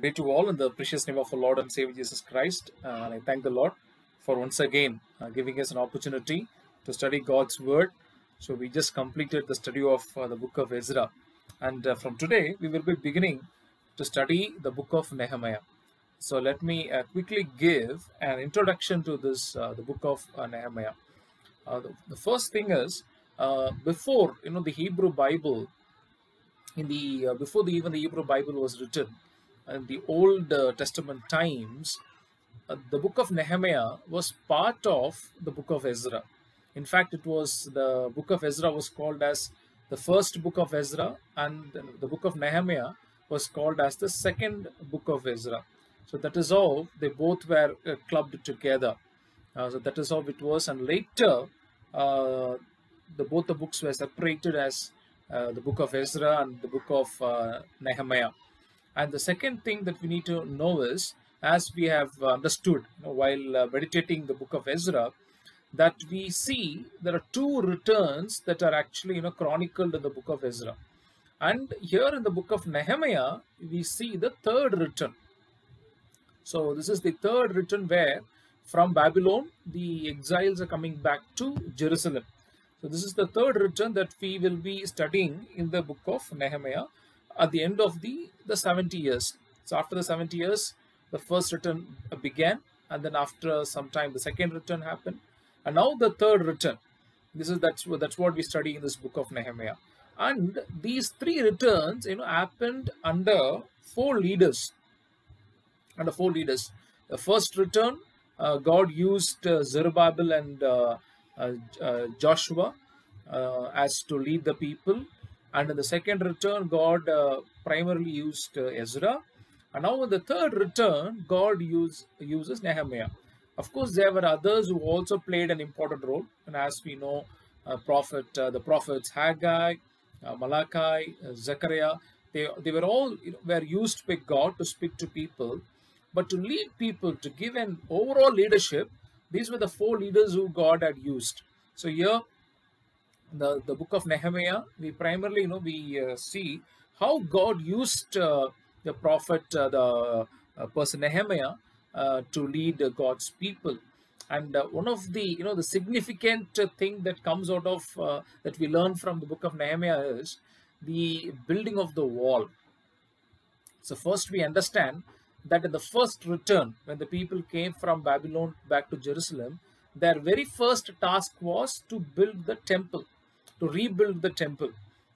Day to all in the precious name of our Lord and Savior Jesus Christ. I thank the Lord for once again giving us an opportunity to study God's Word. So we just completed the study of the book of Ezra, and from today we will be beginning to study the book of Nehemiah. So let me quickly give an introduction to this the book of Nehemiah. The first thing is before the Hebrew Bible, before even the Hebrew Bible was written. In the Old Testament times, the book of Nehemiah was part of the book of Ezra. In fact, it was the book of Ezra was called as the first book of Ezra, and the book of Nehemiah was called as the second book of Ezra. So that is how they both were clubbed together. So that is how it was, and later both the books were separated as the book of Ezra and the book of Nehemiah. And the second thing that we need to know is, as we have understood while meditating the book of Ezra, that we see there are two returns that are actually chronicled in the book of Ezra. And here in the book of Nehemiah, we see the third return. So this is the third return where from Babylon, the exiles are coming back to Jerusalem. So this is the third return that we will be studying in the book of Nehemiah. At the end of the 70 years. So after the 70 years, the first return began, and then after some time, the second return happened, and now the third return. That's what we study in this book of Nehemiah. And these three returns, happened under four leaders. The first return, God used Zerubbabel and Joshua as to lead the people. And in the second return, God primarily used Ezra. And now in the third return, God uses Nehemiah. Of course, there were others who also played an important role. And as we know, the prophets Haggai, Malachi, Zechariah, they were all were used by God to speak to people. But to lead people, to give an overall leadership, these were the four leaders who God had used. So here, the book of Nehemiah, we primarily see how God used the prophet, the person Nehemiah, to lead God's people. And one of the the significant thing that comes out of that we learn from the book of Nehemiah is the building of the wall. So first we understand that in the first return, when the people came from Babylon back to Jerusalem, their very first task was to build the temple. To rebuild the temple.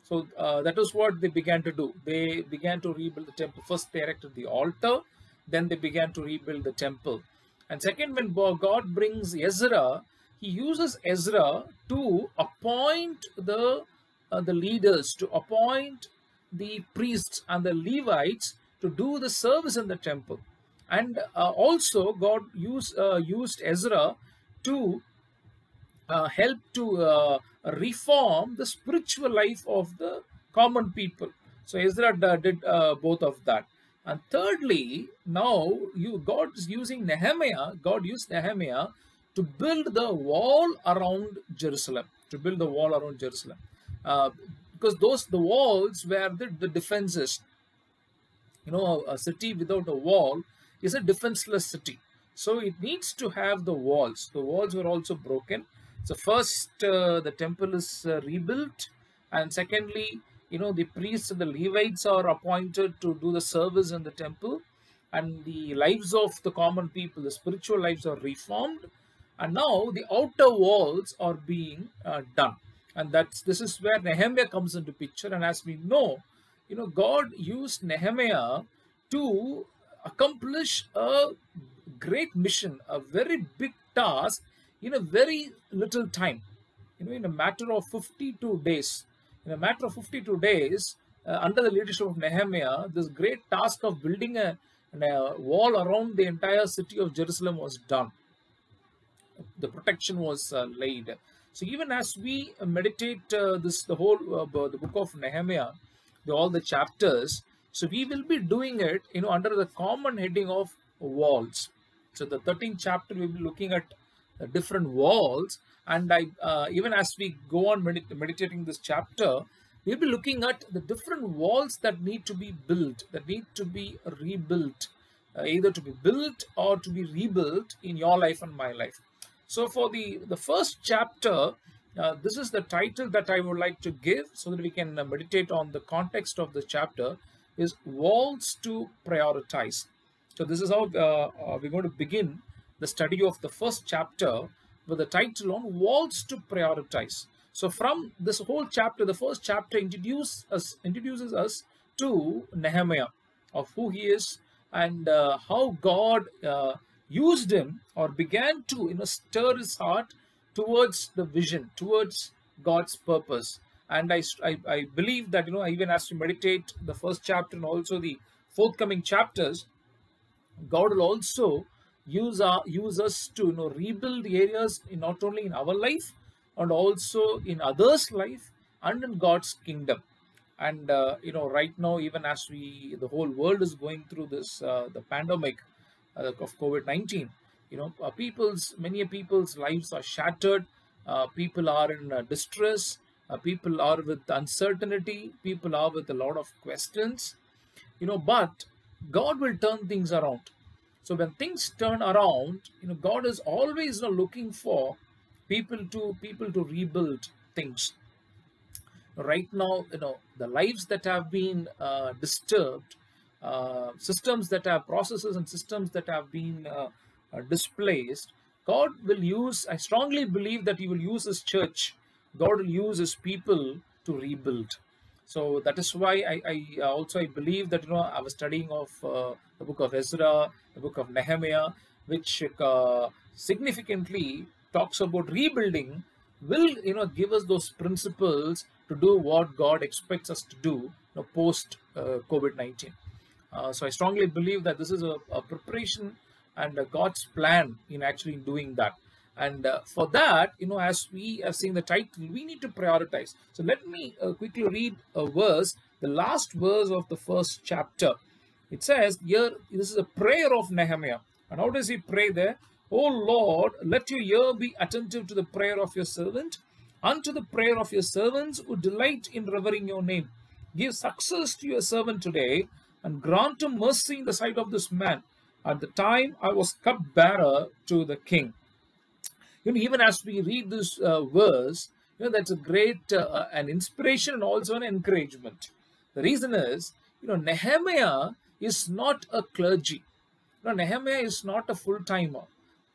So that was what they began to do. They began to rebuild the temple. First they erected the altar, then they began to rebuild the temple. And second, when God brings Ezra, he uses Ezra to appoint the leaders, to appoint the priests and the Levites to do the service in the temple. And also God used Ezra to help to reform the spiritual life of the common people. So Ezra did both of that. And thirdly, now God is using Nehemiah. God used Nehemiah to build the wall around Jerusalem. Because the walls were the defenses. A city without a wall is a defenseless city. So it needs to have the walls. The walls were also broken. So first, the temple is rebuilt, and secondly, the priests and the Levites are appointed to do the service in the temple, and the lives of the common people, the spiritual lives, are reformed, and now the outer walls are being done, and this is where Nehemiah comes into picture. And as we know, God used Nehemiah to accomplish a great mission, a very big task, in a very little time, in a matter of 52 days. Under the leadership of Nehemiah, this great task of building a wall around the entire city of Jerusalem was done. The protection was laid. So even as we meditate the book of Nehemiah, all the chapters, so we will be doing it, under the common heading of walls. So the 13th chapter, we will be looking at the different walls, and even as we go on meditating this chapter, We'll be looking at the different walls that need to be built, that need to be rebuilt, either to be built or to be rebuilt in your life and my life. So for the first chapter, this is the title that I would like to give so that we can meditate on the context of the chapter, is Walls to Prioritize. So this is how we're going to begin the study of the first chapter with the title on Walls to Prioritize. So from this whole chapter, the first chapter introduces us to Nehemiah, of who he is and how God used him or began to stir his heart towards the vision, towards God's purpose. And I believe that, even as we meditate the first chapter and also the forthcoming chapters, God will also use us to rebuild the areas not only in our life and also in others' life and in God's kingdom. And right now, even as the whole world is going through this the pandemic of COVID-19, many people's lives are shattered. People are in distress. People are with uncertainty. People are with a lot of questions. But God will turn things around. So when things turn around, God is always looking for people to rebuild things. Right now, the lives that have been disturbed, processes and systems that have been displaced, God will use, I strongly believe that he will use his church, God will use his people to rebuild. So that is why I believe that, I was studying of the book of Ezra, the book of Nehemiah, which significantly talks about rebuilding, will, give us those principles to do what God expects us to do post COVID-19. So I strongly believe that this is a preparation and God's plan in actually doing that. And for that, as we are seeing the title, we need to prioritize. So let me quickly read a verse, the last verse of the first chapter. It says here, this is a prayer of Nehemiah. And how does he pray there? O Lord, let your ear be attentive to the prayer of your servant, unto the prayer of your servants who delight in revering your name. Give success to your servant today and grant him mercy in the sight of this man. At the time I was cupbearer to the king. Even as we read this verse, that's a great an inspiration and also an encouragement. The reason is, Nehemiah is not a clergy. Nehemiah is not a full-timer.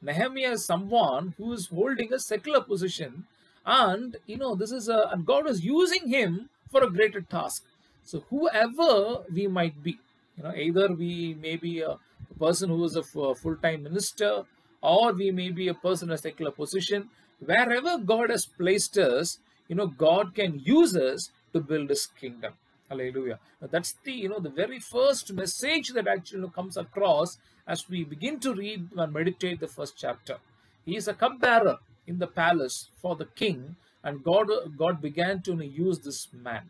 Nehemiah is someone who is holding a secular position, and this is and God is using him for a greater task. So whoever we might be, either we may be a person who is a full-time minister, or we may be a person in a secular position. Wherever God has placed us, God can use us to build his kingdom. Hallelujah. Now that's the, the very first message that actually comes across as we begin to read and meditate the first chapter. He is a cupbearer in the palace for the king, and God began to use this man.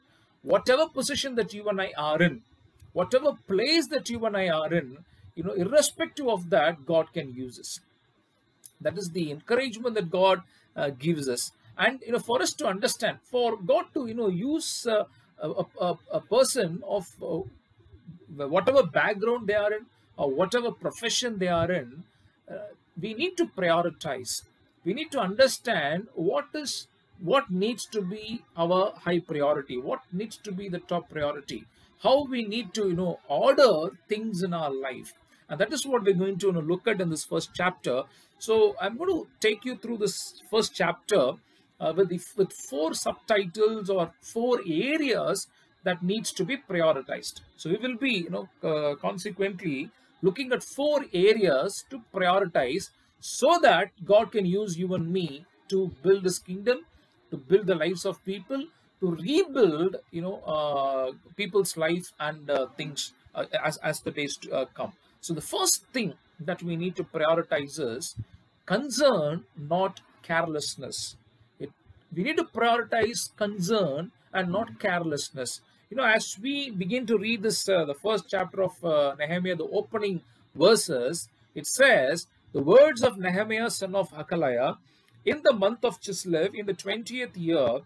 Whatever position that you and I are in, whatever place that you and I are in, irrespective of that, God can use us. That is the encouragement that God gives us. And, for us to understand, for God to, use a person of whatever background they are in or whatever profession they are in, we need to prioritize. We need to understand what needs to be our high priority, what needs to be the top priority, how we need to, order things in our life. And that is what we're going to look at in this first chapter. So I'm going to take you through this first chapter with four subtitles or four areas that needs to be prioritized. So we will be, consequently looking at four areas to prioritize so that God can use you and me to build his kingdom, to build the lives of people, to rebuild, people's life and things as the days come. So the first thing that we need to prioritize is concern, not carelessness. We need to prioritize concern and not carelessness. As we begin to read this, the first chapter of Nehemiah, the opening verses, it says, the words of Nehemiah, son of Hakaliah, in the month of Chislev, in the 20th year,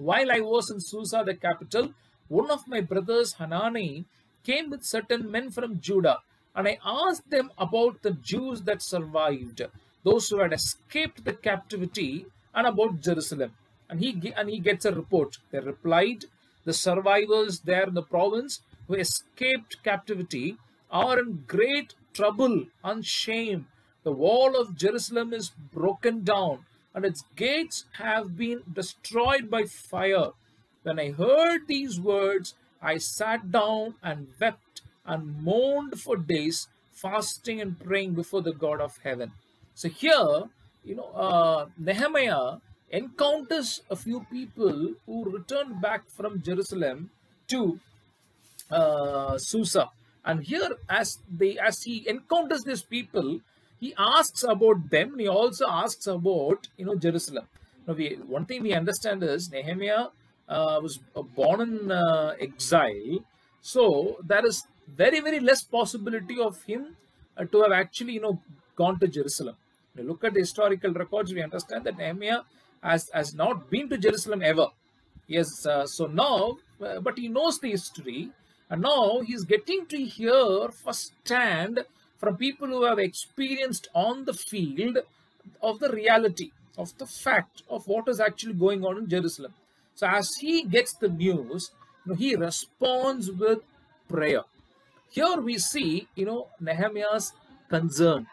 While I was in Susa, the capital, one of my brothers, Hanani, came with certain men from Judah, and I asked them about the Jews that survived, those who had escaped the captivity, and about Jerusalem. And he gets a report. They replied, the survivors there in the province who escaped captivity are in great trouble and shame. The wall of Jerusalem is broken down, and its gates have been destroyed by fire. When I heard these words, I sat down and wept and mourned for days, fasting and praying before the God of heaven. So here, Nehemiah encounters a few people who returned back from Jerusalem to Susa. And here, as he encounters these people, he asks about them, and he also asks about, Jerusalem. Now, one thing we understand is Nehemiah was born in exile. So, there is very, very less possibility of him to have actually, gone to Jerusalem. When you look at the historical records, we understand that Nehemiah has not been to Jerusalem ever. Yes, so now, but he knows the history. And now, he's getting to hear firsthand from people who have experienced on the field of the reality, of the fact of what is actually going on in Jerusalem. So as he gets the news, he responds with prayer. Here we see, Nehemiah's concern.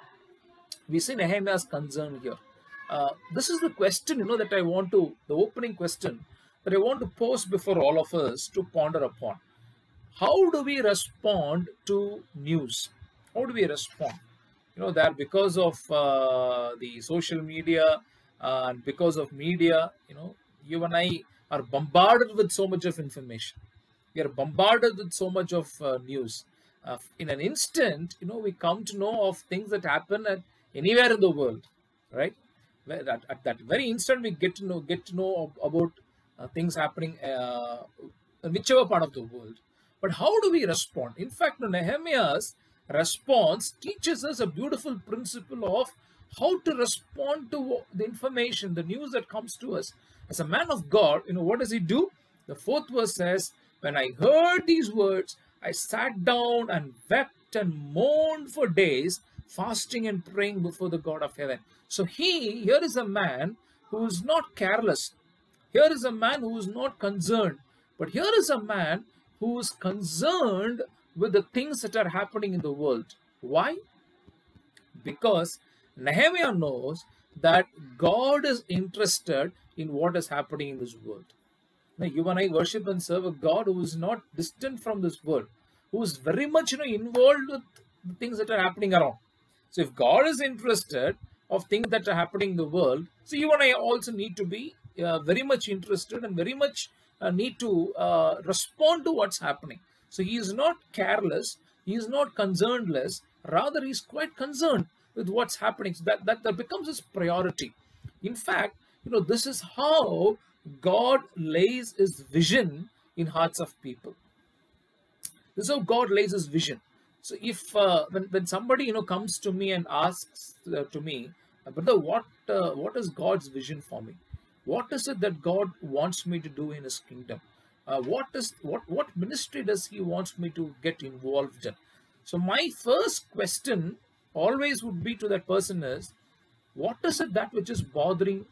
We see Nehemiah's concern here. This is the question, that I want to, the opening question that I want to pose before all of us to ponder upon. How do we respond to news? How do we respond? That because of the social media and because of media, you and I are bombarded with so much of information. We are bombarded with so much of news. In an instant, we come to know of things that happen at anywhere in the world, right? At that very instant, we get to know about things happening in whichever part of the world. But how do we respond? In fact, Nehemiah's response teaches us a beautiful principle of how to respond to the information, the news that comes to us. As a man of God, what does he do? The fourth verse says, when I heard these words, I sat down and wept and mourned for days, fasting and praying before the God of heaven. So here is a man who is not careless. Here is a man who is not concerned. But here is a man who is concerned with the things that are happening in the world. Why? Because Nehemiah knows that God is interested in what is happening in this world. Now, you and I worship and serve a God who is not distant from this world, who is very much involved with the things that are happening around. So if God is interested of things that are happening in the world, so you and I also need to be very much interested and very much need to respond to what's happening. So he is not careless, he is not concernedless, rather he is quite concerned with what's happening. So that becomes his priority. In fact, this is how God lays his vision in hearts of people. This is how God lays his vision. So if when somebody comes to me and asks to me, brother, what is God's vision for me? What is it that God wants me to do in his kingdom? What ministry does he want me to get involved in? So my first question always would be to that person is, what is it that which is bothering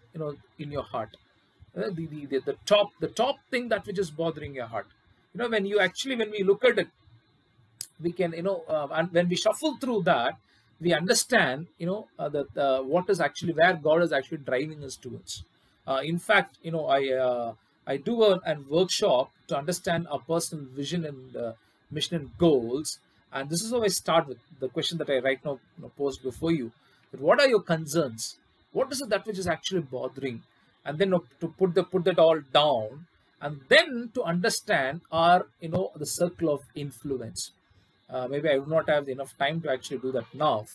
in your heart? The top thing that which is bothering your heart. When we look at it, we can and when we shuffle through that, we understand that what is actually where God is actually driving us towards. In fact, I do a workshop to understand our personal vision and mission and goals. And this is how I start with the question that I right now posed before you. But what are your concerns? What is it that which is actually bothering? And then to put that all down. And then to understand our, the circle of influence. Maybe I do not have enough time to actually do that now.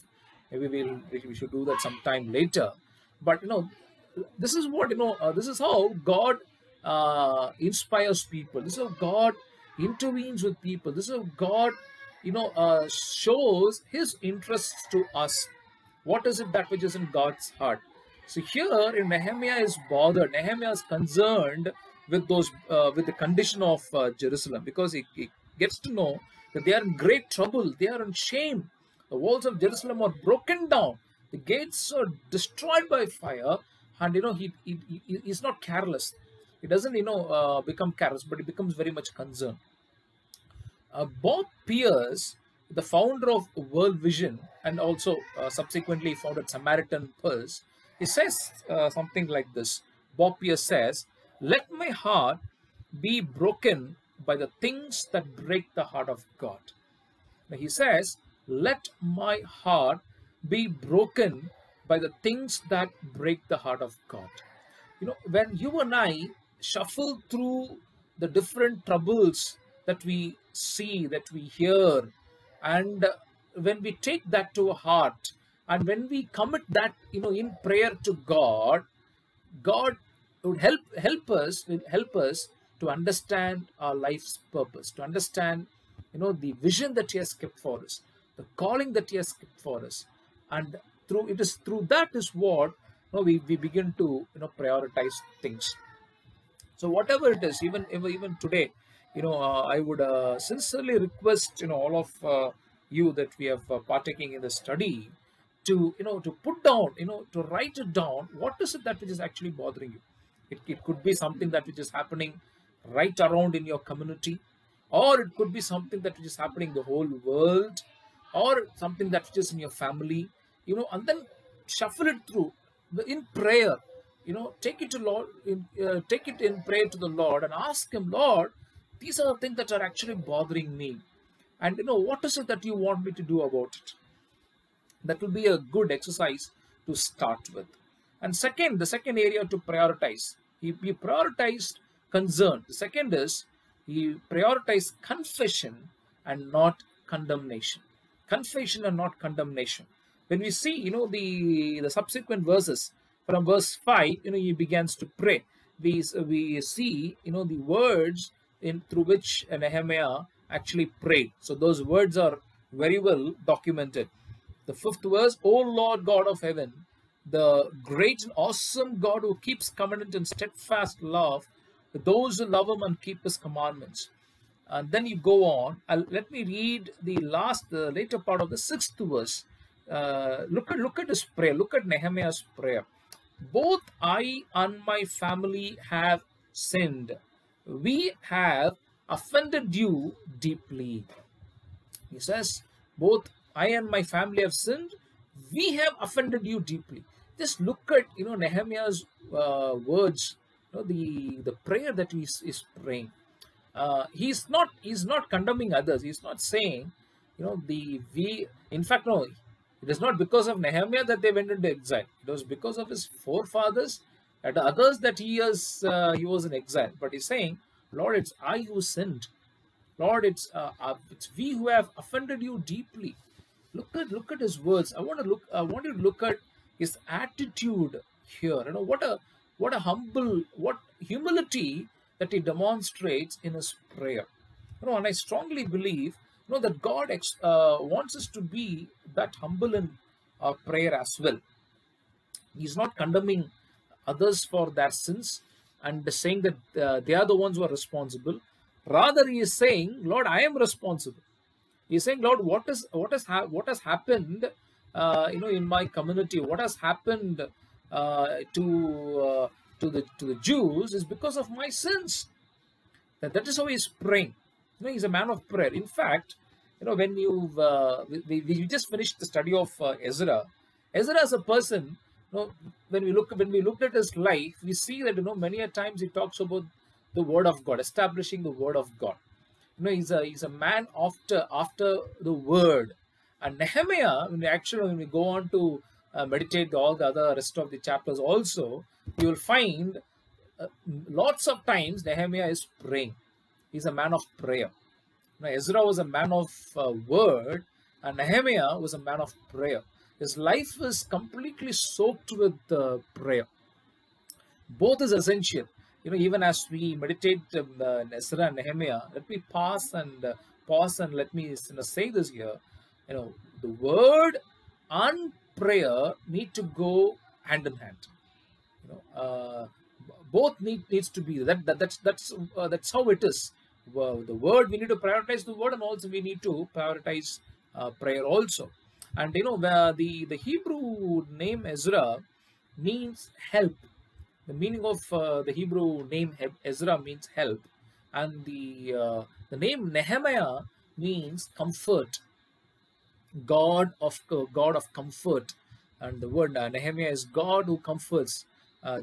Maybe we should do that sometime later. But, this is what, this is how God inspires people. This is how God intervenes with people. This is how God, shows his interests to us. What is it that which is in God's heart? So here in Nehemiah is bothered. Nehemiah is concerned with those with the condition of Jerusalem, because he gets to know that they are in great trouble, they are in shame. The walls of Jerusalem are broken down, the gates are destroyed by fire, and you know he's not careless. He doesn't become careless, but he becomes very much concerned. Bob Pierce, the founder of World Vision and also subsequently founded Samaritan Purse, he says something like this. Bob Pierce says, "Let my heart be broken by the things that break the heart of God." Now he says, "Let my heart be broken by the things that break the heart of God." You know, when you and I shuffle through the different troubles that we see, that we hear, and when we take that to heart, and when we commit that, you know, in prayer to God, God would help us to understand our life's purpose, to understand, you know, the vision that He has kept for us, the calling that He has kept for us, and through that is what you know, we begin to, you know, prioritize things. So whatever it is, even today, you know, I would sincerely request, you know, all of you that we have partaking in the study to, you know, to put down, you know, to write it down. What is it that which is actually bothering you? It could be something that which is happening right around in your community, or it could be something that which is happening in the whole world, or something that which is in your family, you know, and then shuffle it through in prayer. You know, take it to Lord, take it in prayer to the Lord and ask Him, "Lord, these are the things that are actually bothering me. And you know, what is it that you want me to do about it?" That will be a good exercise to start with. And second, the second area to prioritize, he prioritized concern. The second is he prioritized confession and not condemnation. Confession and not condemnation. When we see, you know, the subsequent verses, from verse 5, you know, he begins to pray. We see, you know, the words through which Nehemiah actually prayed. So those words are very well documented. The fifth verse, "O Lord God of heaven, the great and awesome God who keeps covenant and steadfast love to those who love Him and keep His commandments." And then you go on. Let me read the later part of the sixth verse. Look at his prayer. Look at Nehemiah's prayer. "Both I and my family have sinned. We have offended you deeply." He says, "Both I and my family have sinned. We have offended you deeply." Just look at, you know, Nehemiah's words, you know, the prayer that he is praying. He's not condemning others. He's not saying, you know, in fact, no, it is not because of Nehemiah that they went into exile. It was because of his forefathers and others that he was in exile. But he's saying, "Lord, it's I who sinned. Lord, it's we who have offended you deeply." Look at his words. I want you to look at his attitude here. You know, what humility that he demonstrates in his prayer. You know, and I strongly believe, you know, that God wants us to be that humble in our prayer as well. He's not condemning others for their sins and saying that they are the ones who are responsible. Rather, he is saying, "Lord, I am responsible." He's saying, "Lord, what has happened, you know, in my community? What has happened to the Jews is because of my sins." That is how he's praying. You know, he's a man of prayer. In fact, you know, when you've we just finished the study of Ezra. Ezra as a person, you know, when we looked at his life, we see that, you know, many a times he talks about the word of God, establishing the word of God. You know, he's a man after the word. And Nehemiah, when we go on to meditate all the other rest of the chapters also, you will find lots of times Nehemiah is praying. He's a man of prayer. Now, Ezra was a man of word, and Nehemiah was a man of prayer. His life is completely soaked with prayer. Both is essential. You know, even as we meditate Ezra and Nehemiah, let me pause and let me, you know, say this here. You know, the word and prayer need to go hand in hand. You know, Both needs to be that's how it is. Well, the word, we need to prioritize the word, and also we need to prioritize prayer also. And you know, the Hebrew name Ezra means help. The meaning of the Hebrew name Ezra means help, and the name Nehemiah means comfort. God of comfort. And the word Nehemiah is God who comforts,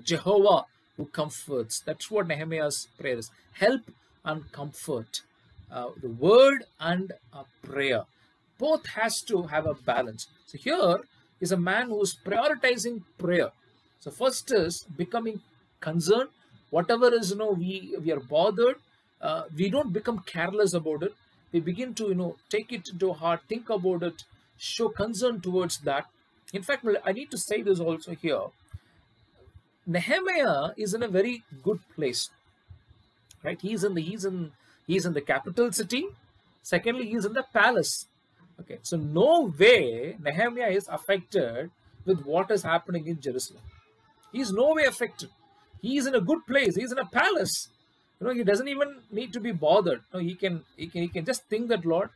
Jehovah who comforts. That's what Nehemiah's prayer is: help and comfort. The word and prayer, both has to have a balance. So here is a man who is prioritizing prayer. So first is becoming concerned. Whatever is, you know, we are bothered, we don't become careless about it. We begin to, you know, take it to heart, think about it, show concern towards that. In fact, I need to say this also here. Nehemiah is in a very good place, right? He's in the capital city. Secondly, he's in the palace. Okay, so no way Nehemiah is affected with what is happening in Jerusalem. He's no way affected. He's in a good place. He's in a palace. You know, he doesn't even need to be bothered. No, he can just think that, Lord,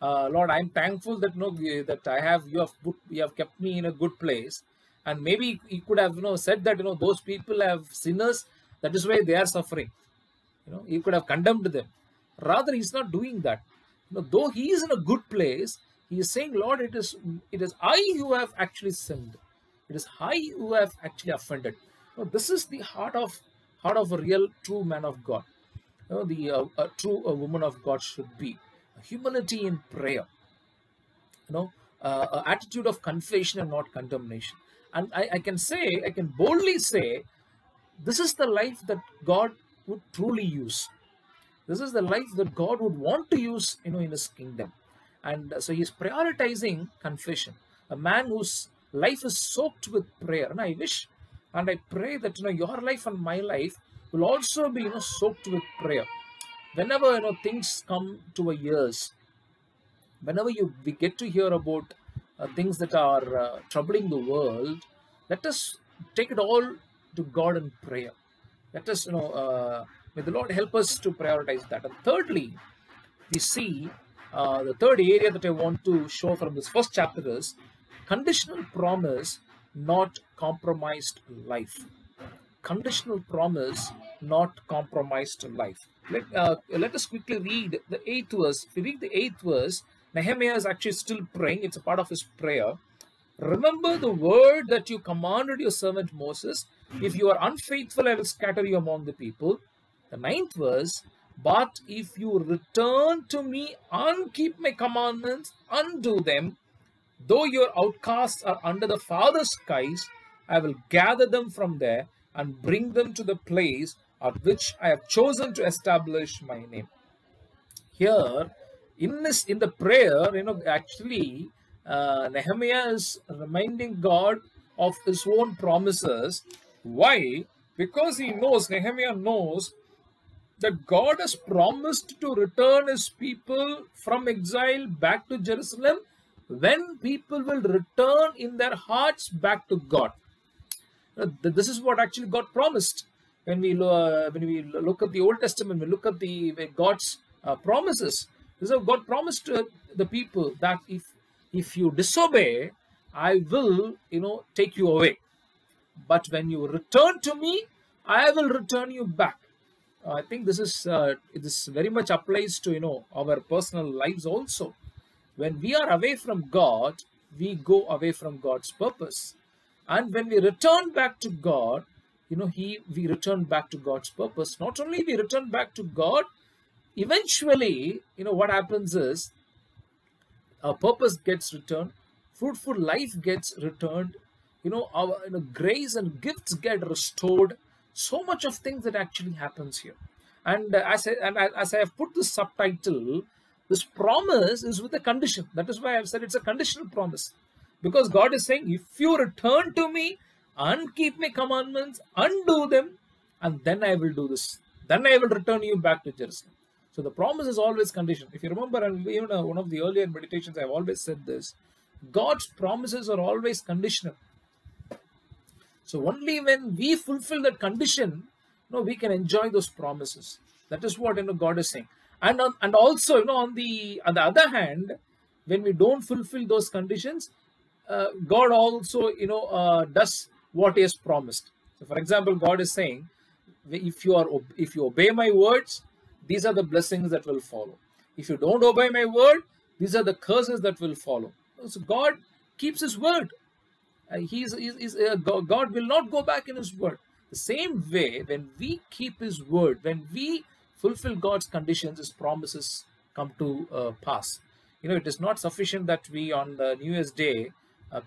I'm thankful that you have kept me in a good place. And maybe he could have, you know, said that, you know, those people have sinners, that is why they are suffering. You know, he could have condemned them. Rather, he's not doing that. You know, though he is in a good place, he is saying, Lord, it is I who have actually sinned. It is I who have actually offended. You know, this is the heart of a real true man of God. You know, a true woman of God should be humility in prayer. You know, an attitude of confession and not condemnation. And I can boldly say, this is the life that God would truly use. This is the life that God would want to use, you know, in His kingdom. And so He is prioritizing confession. A man whose life is soaked with prayer. And I wish, and I pray that, you know, your life and my life will also be, you know, soaked with prayer. Whenever, you know, things come to our ears, whenever we get to hear about things that are troubling the world, let us take it all to God in prayer. Let us, you know, may the Lord help us to prioritize that. And thirdly, we see the third area that I want to show from this first chapter is conditional promise, not compromised life. Conditional promise, not compromised life. Let us quickly read the 8th verse. If we read the 8th verse, Nehemiah is actually still praying. It's a part of his prayer. Remember the word that you commanded your servant Moses. If you are unfaithful, I will scatter you among the people. The 9th verse, but if you return to me and keep my commandments, undo them, though your outcasts are under the farther skies, I will gather them from there and bring them to the place at which I have chosen to establish my name. Here, in the prayer, you know, actually, Nehemiah is reminding God of his own promises. Why? Because he knows, Nehemiah knows, that God has promised to return his people from exile back to Jerusalem when people will return in their hearts back to God. This is what actually God promised. When we look at the Old Testament, we look at God's promises. This is how God promised to the people that if you disobey, I will, you know, take you away. But when you return to me, I will return you back. I think this very much applies to, you know, our personal lives also. When we are away from God, we go away from God's purpose. And when we return back to God, you know, we return back to God's purpose. Not only we return back to God, eventually, you know, what happens is our purpose gets returned, fruitful life gets returned, you know, our, you know, grace and gifts get restored. So much of things that actually happens here. And as I have put this subtitle, this promise is with a condition. That is why I have said it's a conditional promise. Because God is saying, if you return to me and keep my commandments, undo them, and then I will do this. Then I will return you back to Jerusalem. So the promise is always conditioned. If you remember, and even one of the earlier meditations, I have always said this, God's promises are always conditional. So only when we fulfill that condition you know, we can enjoy those promises. That is what, you know, God is saying. And also, you know, on the other hand, when we don't fulfill those conditions, God also, you know, does what He has promised. So, for example, God is saying, if you obey my words, these are the blessings that will follow. If you don't obey my word, these are the curses that will follow. So God keeps His word. God will not go back in His word. The same way, when we keep His word, when we fulfill God's conditions, His promises come to pass. You know, it is not sufficient that we on the New Year's Day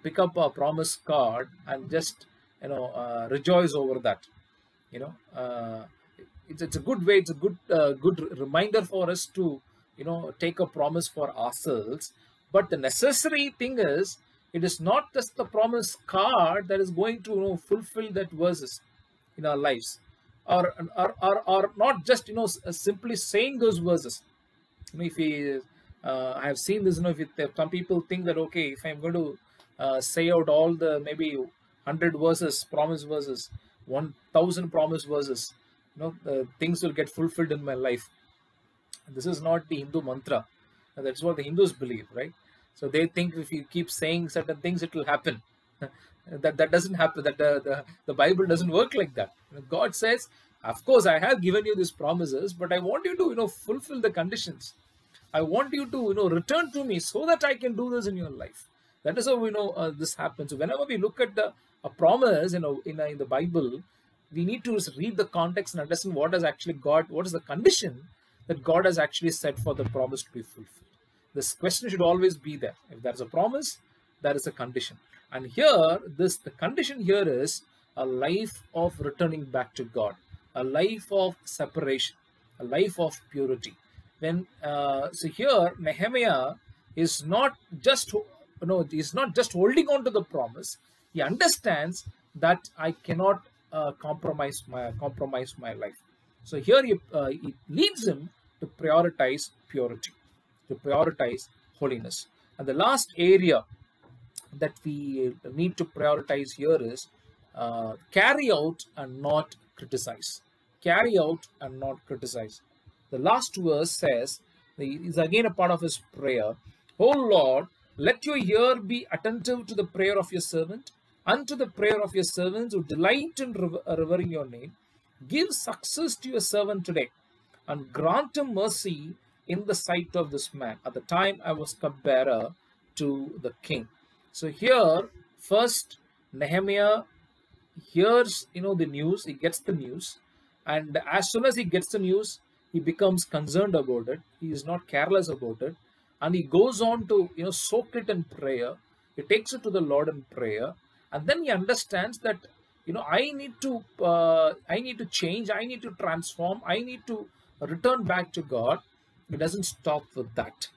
pick up our promise card and just, you know, rejoice over that. You know, it's a good way. It's a good reminder for us to, you know, take a promise for ourselves. But the necessary thing is, it is not just the promise card that is going to, you know, fulfill that verses in our lives, or not just, you know, simply saying those verses. You know, if we, I have seen this. You know, some people think that, okay, if I'm going to say out all the maybe 100 verses, promise verses, 1,000 promise verses, you know, things will get fulfilled in my life. This is not the Hindu mantra. That's what the Hindus believe, right? So they think if you keep saying certain things, it will happen. that doesn't happen. That the Bible doesn't work like that. You know, God says, of course, I have given you these promises, but I want you to, you know, fulfill the conditions. I want you to, you know, return to me so that I can do this in your life. That is how we know this happens. So whenever we look at a promise, you know, in the Bible, we need to read the context and understand what has actually God, what is the condition that God has actually set for the promise to be fulfilled. This question should always be there. If there is a promise, there is a condition. And here, the condition here is a life of returning back to God, a life of separation, a life of purity. When so here Nehemiah is not just, you know, he's not just holding on to the promise. He understands that I cannot compromise my life. So here it leads him to prioritize purity, to prioritize holiness. And the last area that we need to prioritize here is carry out and not criticize. Carry out and not criticize. The last verse says, is again a part of his prayer. O Lord, let your ear be attentive to the prayer of your servant, unto the prayer of your servants who delight in revering your name. Give success to your servant today, and grant him mercy in the sight of this man. At the time I was cupbearer to the king. So here, first Nehemiah hears, you know, the news. He gets the news, and as soon as he gets the news, he becomes concerned about it. He is not careless about it. And he goes on to, you know, soak it in prayer. He takes it to the Lord in prayer. And then he understands that, you know, I need to change. I need to transform. I need to return back to God. He doesn't stop with that.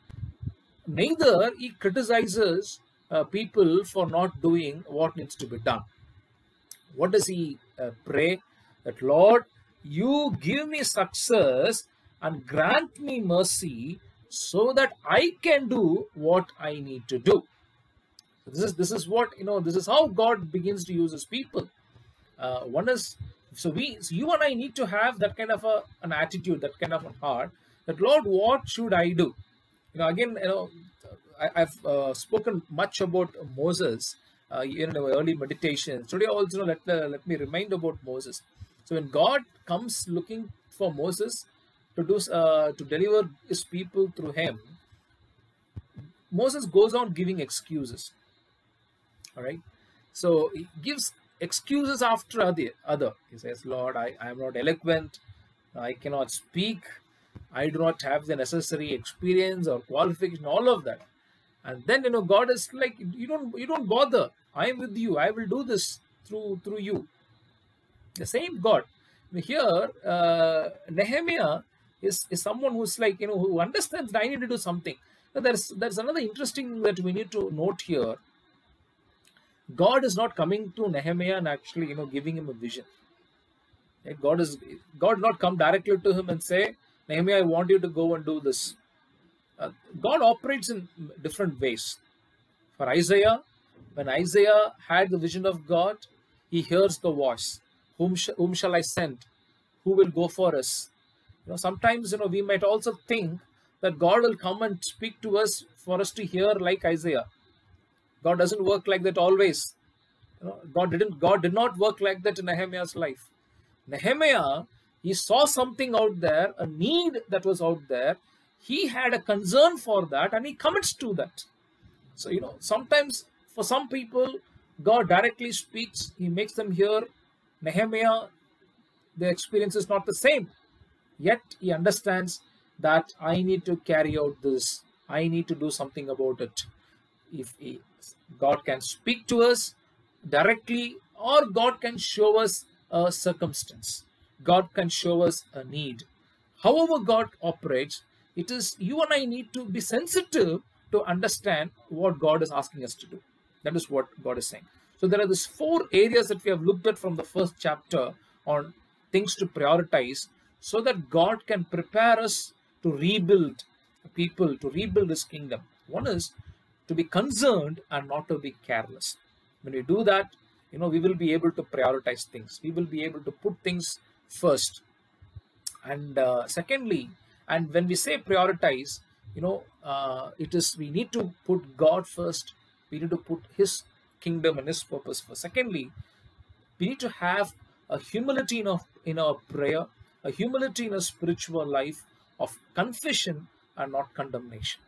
Neither he criticizes people for not doing what needs to be done. What does he pray? That, Lord, you give me success and grant me mercy so that I can do what I need to do. This is what, you know, this is how God begins to use His people. One is, so you and I need to have that kind of an attitude, that kind of a heart, that, Lord, what should I do? You know, again, you know, I've spoken much about Moses in our early meditations. Today also, let me remind about Moses. So when God comes looking for Moses to deliver His people through him, Moses goes on giving excuses. All right. So he gives excuses after other. He says, Lord, I am not eloquent. I cannot speak. I do not have the necessary experience or qualification, all of that. And then, you know, God is like, you don't bother. I am with you. I will do this through you. The same God. Here, Nehemiah is someone who's like, you know, who understands that I need to do something. Now, there's another interesting thing that we need to note here. God is not coming to Nehemiah and actually, you know, giving him a vision. Okay? God not come directly to him and say, Nehemiah, I want you to go and do this. God operates in different ways. For Isaiah, when Isaiah had the vision of God, he hears the voice. Whom shall I send? who will go for us. You know, sometimes, you know, we might also think that God will come and speak to us for us to hear, like Isaiah. God doesn't work like that always. You know, God did not work like that in Nehemiah's life. Nehemiah, he saw something out there, a need that was out there. He had a concern for that and he commits to that. So, you know, sometimes for some people, God directly speaks. He makes them hear. Nehemiah, the experience is not the same. Yet he understands that I need to carry out this. I need to do something about it. If God can speak to us directly, or God can show us a circumstance. God can show us a need. However God operates, it is you and I need to be sensitive to understand what God is asking us to do. That is what God is saying. So there are these four areas that we have looked at from the first chapter on things to prioritize, so that God can prepare us to rebuild people, to rebuild His kingdom. One is to be concerned and not to be careless. When we do that, you know, we will be able to prioritize things. We will be able to put things first. And secondly, and when we say prioritize, you know, it is we need to put God first. We need to put His kingdom and His purpose first. Secondly, we need to have a humility in our prayer, a humility in a spiritual life of confession and not condemnation.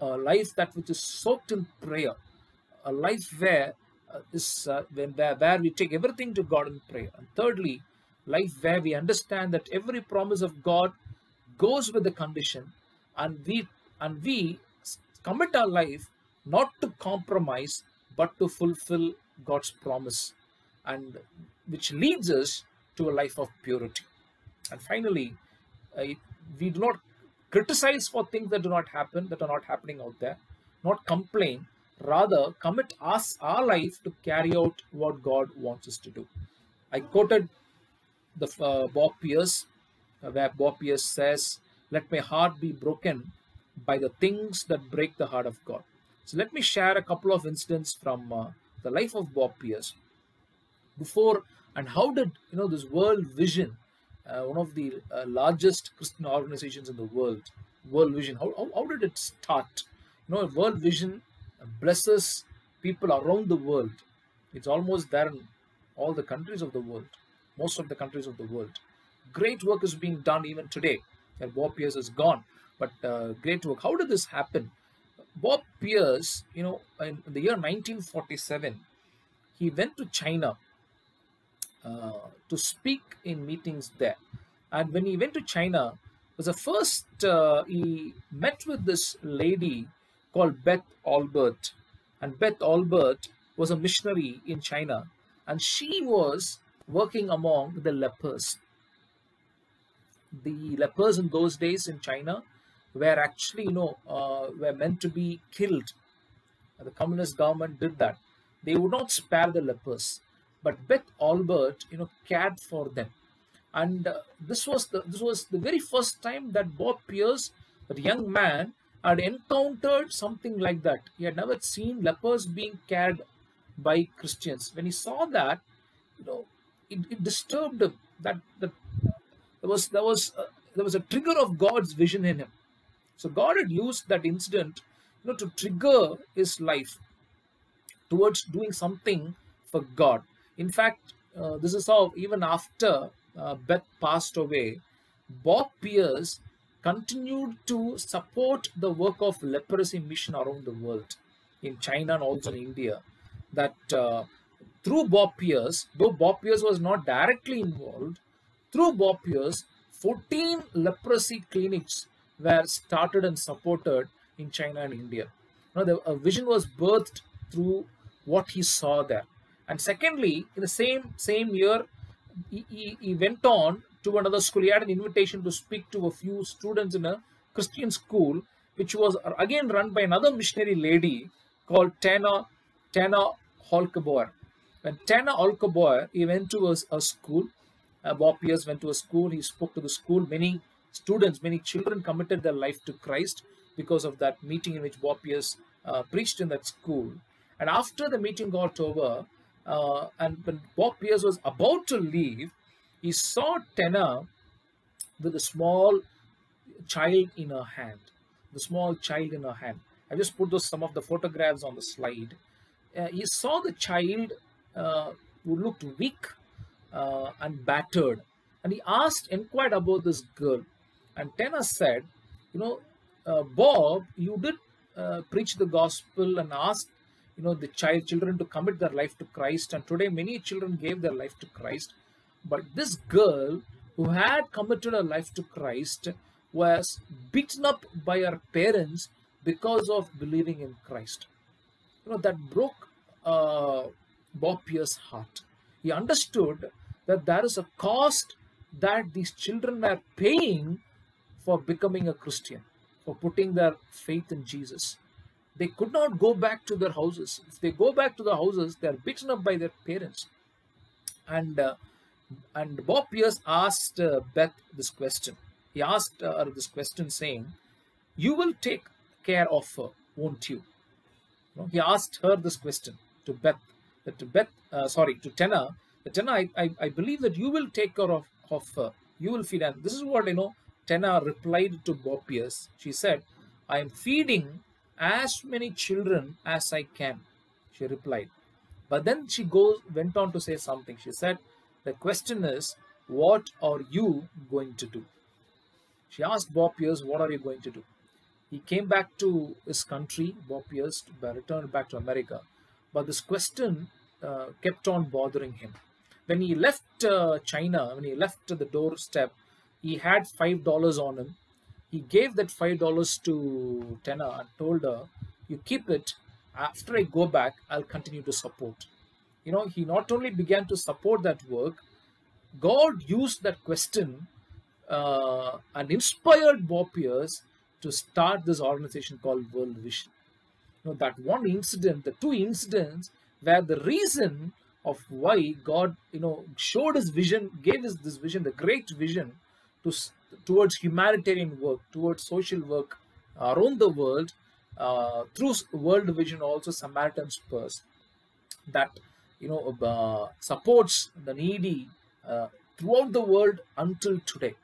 A life that which is soaked in prayer, a life where we take everything to God in prayer. And thirdly, life where we understand that every promise of God goes with the condition, and we commit our life not to compromise but to fulfill God's promise, and which leads us to a life of purity. And finally, we do not criticize for things that do not happen, that are not happening out there, not complain, rather commit our life to carry out what God wants us to do. I quoted the Bob Pierce, where Bob Pierce says, "Let my heart be broken by the things that break the heart of God." So let me share a couple of incidents from the life of Bob Pierce. Before and how did, you know, this World Vision, one of the largest Christian organizations in the world, World Vision, how did it start? You know, World Vision blesses people around the world. It's almost there in all the countries of the world, most of the countries of the world. Great work is being done even today. And Bob Pierce is gone, but great work. How did this happen? Bob Pierce, you know, in the year 1947, he went to China to speak in meetings there. And when he went to China, it was the first he met with this lady called Beth Albert. And Beth Albert was a missionary in China, and she was working among the lepers. The lepers in those days in China were actually, you know, were meant to be killed. The communist government did that. They would not spare the lepers, but Beth Albert, you know, cared for them. And this was the very first time that Bob Pierce, that young man, had encountered something like that. He had never seen lepers being cared by Christians. When he saw that, you know, it disturbed him. There was a trigger of God's vision in him. So God had used that incident, you know, to trigger his life towards doing something for God. In fact, this is how even after Beth passed away, Bob Pierce continued to support the work of leprosy mission around the world, in China and also in India. That through Bob Pierce, though Bob Pierce was not directly involved, through Bob Pierce, 14 leprosy clinics were started and supported in China and India. Now, a vision was birthed through what he saw there. And secondly, in the same year, he went on to another school. He had an invitation to speak to a few students in a Christian school, which was again run by another missionary lady called Tena Hoelkeboer. When Tena Hoelkeboer, he went to a school. Bob Pierce went to a school. He spoke to the school. Many students, many children committed their life to Christ because of that meeting in which Bob Pierce preached in that school. And after the meeting got over, and when Bob Pierce was about to leave, he saw Tena with a small child in her hand. The small child in her hand. I just put those some of the photographs on the slide. He saw the child who looked weak and battered, and he inquired about this girl. And Tena said, you know, Bob, you did preach the gospel and asked, you know, the children to commit their life to Christ. And today many children gave their life to Christ. But this girl who had committed her life to Christ was beaten up by her parents because of believing in Christ. You know, that broke Bob Pierce's heart. He understood that there is a cost that these children were paying for becoming a Christian, for putting their faith in Jesus. They could not go back to their houses. If they go back to their houses, they are beaten up by their parents. And Bob Pierce asked Beth this question. He asked her this question saying, you will take care of her, won't you? He asked her this question to Beth, to Tena. Tena, I believe that you will take care of her. You will feed her. This is what, you know, Tena replied to Bob Pierce. She said, I am feeding as many children as I can, she replied. But then she went on to say something. She said, the question is, what are you going to do? She asked Bob Pierce, what are you going to do? He came back to his country, Bob Pierce returned back to America. But this question kept on bothering him. When he left China, when he left the doorstep, he had $5 on him. He gave that $5 to Tena and told her, you keep it. After I go back, I'll continue to support. You know, he not only began to support that work, God used that question and inspired Bob Pierce to start this organization called World Vision. You know, that one incident, the two incidents were the reason of why God, you know, showed his vision, gave us this vision, the great vision towards humanitarian work, towards social work around the world, through World Vision, also Samaritan Purse, that, you know, supports the needy throughout the world until today.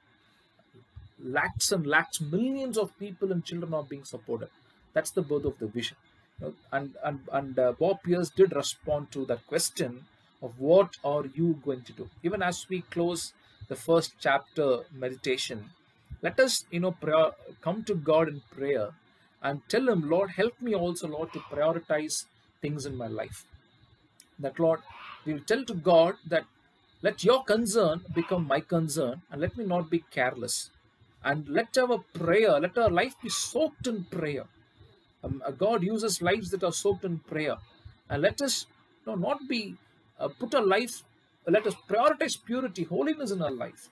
Lakhs and lakhs, millions of people and children are being supported. That's the birth of the vision. And Bob Pierce did respond to that question of what are you going to do? Even as we close the first chapter meditation, let us, you know, come to God in prayer and tell him, Lord, help me also, Lord, to prioritize things in my life. That, Lord, we will tell to God that let your concern become my concern and let me not be careless. And let our prayer, let our life be soaked in prayer. God uses lives that are soaked in prayer. And let us not be, put our life, let us prioritize purity, holiness in our life.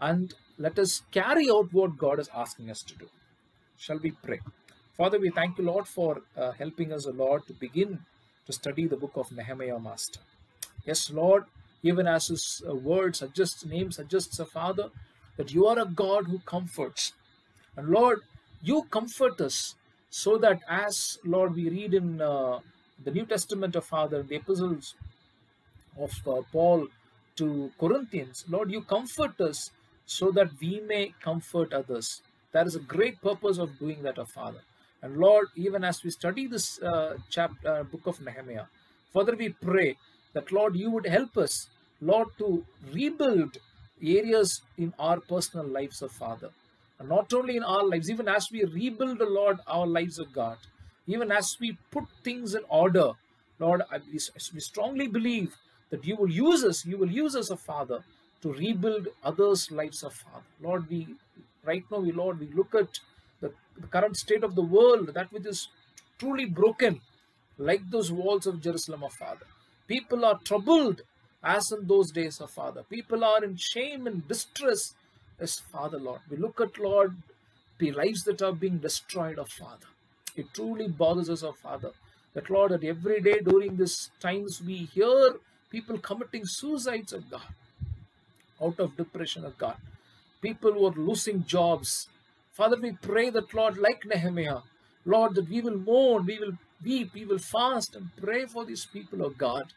And let us carry out what God is asking us to do. Shall we pray? Father, we thank you, Lord, for helping us, Lord, to begin to study the book of Nehemiah, Master. Yes, Lord, even as his word suggests, name suggests, Father, that you are a God who comforts. And Lord, you comfort us so that as, Lord, we read in the New Testament of Father, the epistles of Paul to Corinthians, Lord, you comfort us so that we may comfort others. That is a great purpose of doing that, our Father. And Lord, even as we study this book of Nehemiah, Father, we pray that, Lord, you would help us, Lord, to rebuild areas in our personal lives of Father, and not only in our lives, even as we rebuild, Lord, our lives of God, even as we put things in order, Lord, we strongly believe that you will use us, Father, to rebuild others' lives of Father. Lord, right now, Lord, we look at the current state of the world, that which is truly broken, like those walls of Jerusalem of Father. People are troubled as in those days of Father. People are in shame and distress as Father, Lord. We look at, Lord, the lives that are being destroyed of Father. It truly bothers us, our Father, that, Lord, that every day during these times we hear people committing suicides of God, out of depression of God. People who are losing jobs. Father, we pray that, Lord, like Nehemiah, Lord, that we will mourn, we will weep, we will fast and pray for these people of God,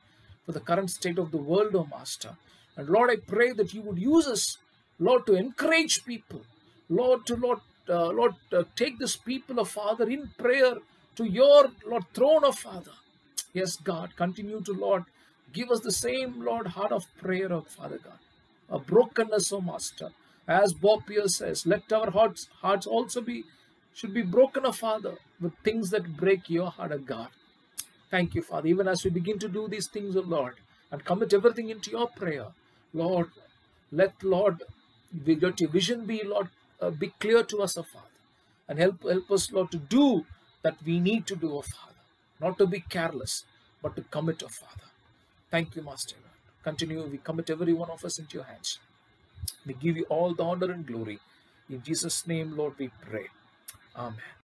for the current state of the world, O Master. And Lord, I pray that you would use us, Lord, to encourage people. Lord, to take this people of Father in prayer to your, Lord, throne of Father. Yes, God, continue to, Lord, give us the same, Lord, heart of prayer of Father God. A brokenness, O Master. As Bob Pierce says, let our hearts also should be broken, O Father, with things that break your heart, O God. Thank you, Father. Even as we begin to do these things, O Lord, and commit everything into your prayer, Lord, let your vision be, Lord, be clear to us, O Father. And help us, Lord, to do that we need to do, O Father. Not to be careless, but to commit, O Father. Thank you, Master. Continue, we commit every one of us into your hands. We give you all the honor and glory. In Jesus' name, Lord, we pray. Amen.